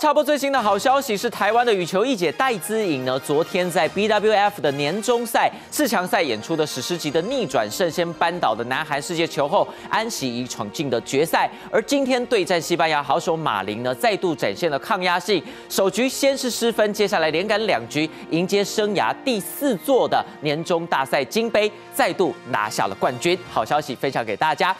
插播最新的好消息是，台湾的羽球一姐戴资颖呢，昨天在 BWF 的年终赛四强赛演出的史诗级的逆转胜，先扳倒的南韩世界球后安喜怡，闯进的决赛。而今天对战西班牙好手马琳呢，再度展现了抗压性，首局先是失分，接下来连赶2局，迎接生涯第4座的年终大赛金杯，再度拿下了冠军。好消息分享给大家。